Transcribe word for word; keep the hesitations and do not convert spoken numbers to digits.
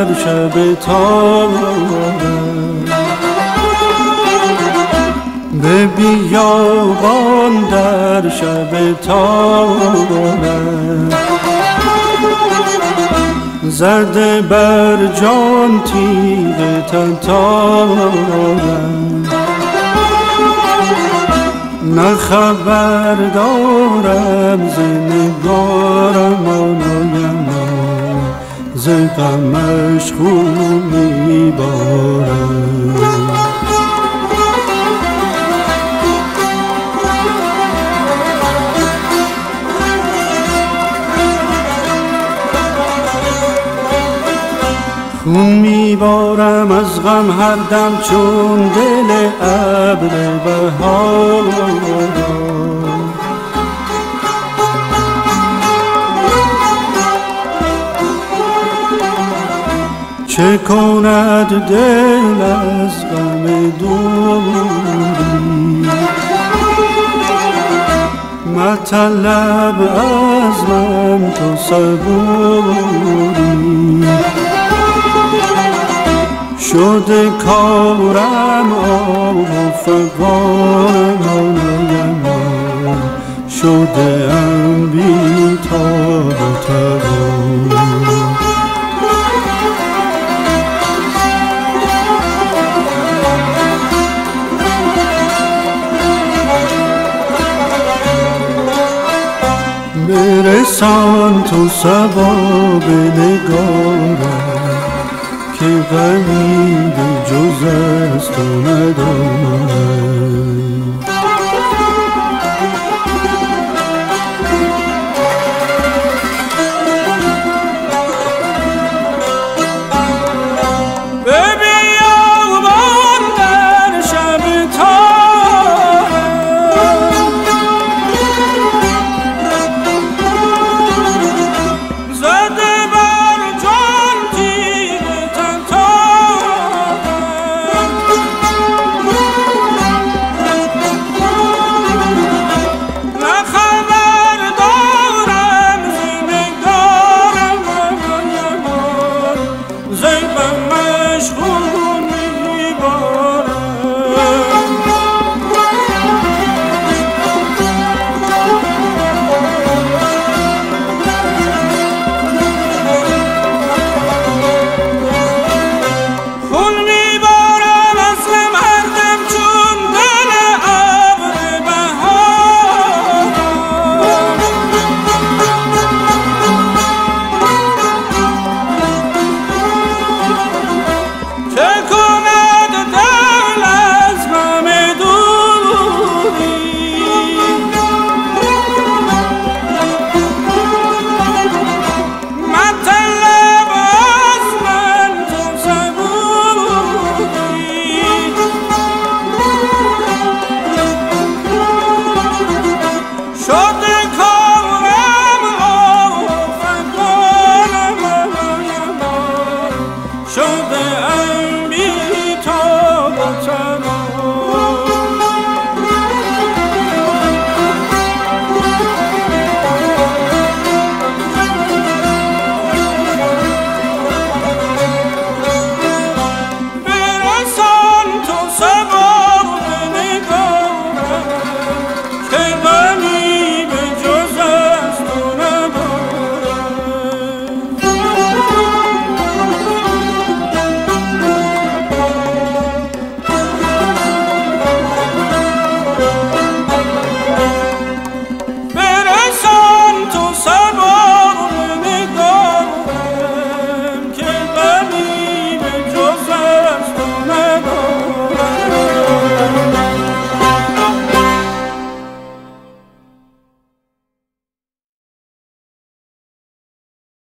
آمد شب تار، به بیابان در شب تار زرد بر جان تیغ تتارم، نه خبر دارم ز نگارم آنایم، ز غمش خون میبارم. خون میبارم از غم هر دم چون دل ابر بهار، چه کند دل از غم دوری، مطلب از من تو صبوری، شده کارم آب و فغان آنایم، شده ام بی تاب و توان. برسان تو صبا به نگارم که غمی